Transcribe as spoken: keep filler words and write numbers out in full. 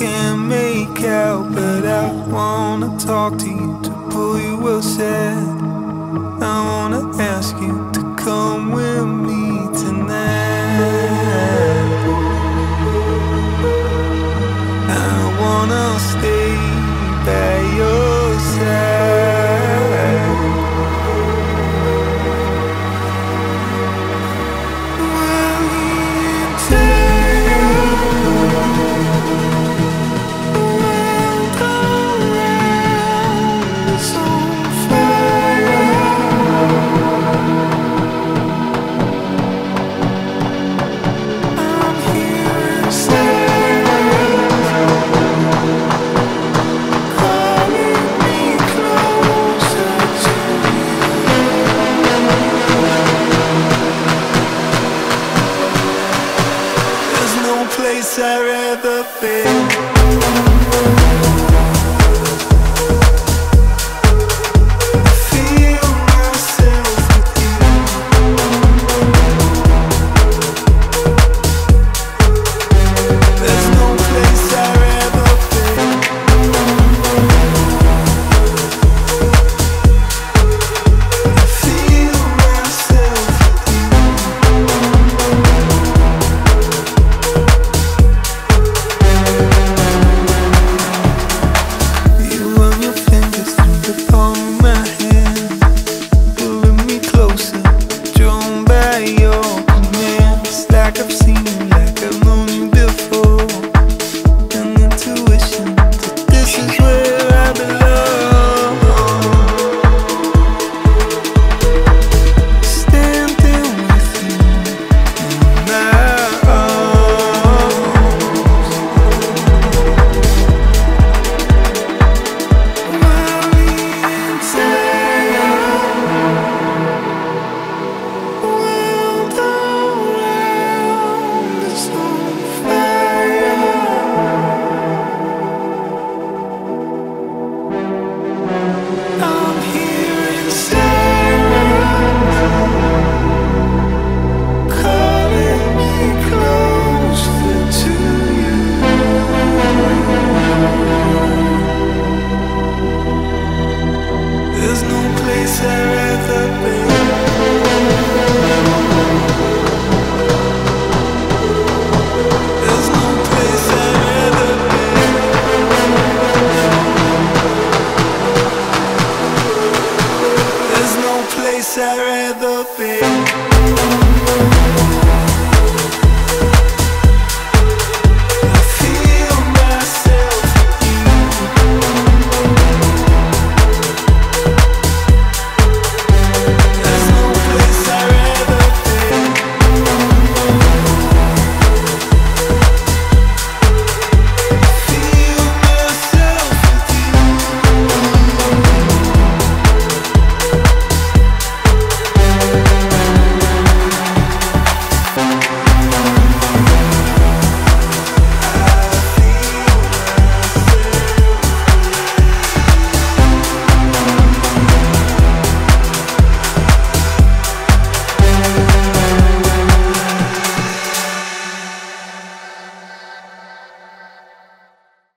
can't make out, but I wanna talk to you, to pull you aside. I wanna ask you to come with me tonight. I wanna stay by your side. Will you tell the world around is on fire? I'm here inside. I'd rather feel